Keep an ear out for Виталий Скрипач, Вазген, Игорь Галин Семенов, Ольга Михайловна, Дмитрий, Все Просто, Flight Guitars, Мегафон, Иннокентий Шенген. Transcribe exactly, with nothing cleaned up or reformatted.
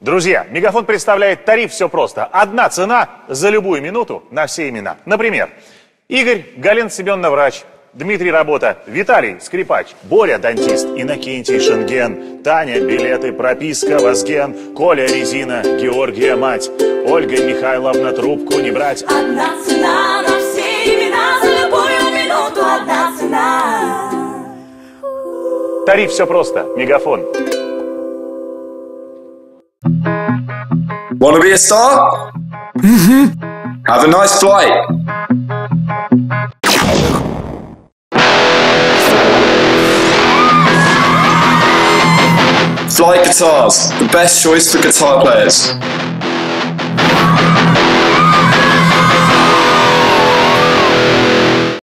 Друзья, Мегафон представляет тариф «Все просто». Одна цена за любую минуту на все имена. Например, Игорь Галин Семенов, врач, Дмитрий, работа, Виталий, скрипач, Боря, дантист, Иннокентий, Шенген, Таня, билеты, прописка, Вазген, Коля, резина, Георгия, мать, Ольга Михайловна, трубку не брать. Одна цена на все имена, за любую минуту одна цена. Тариф «Все просто». Мегафон. Wanna be a star? Mm-hmm. Have a nice flight. Flight Guitars, the best choice for guitar players.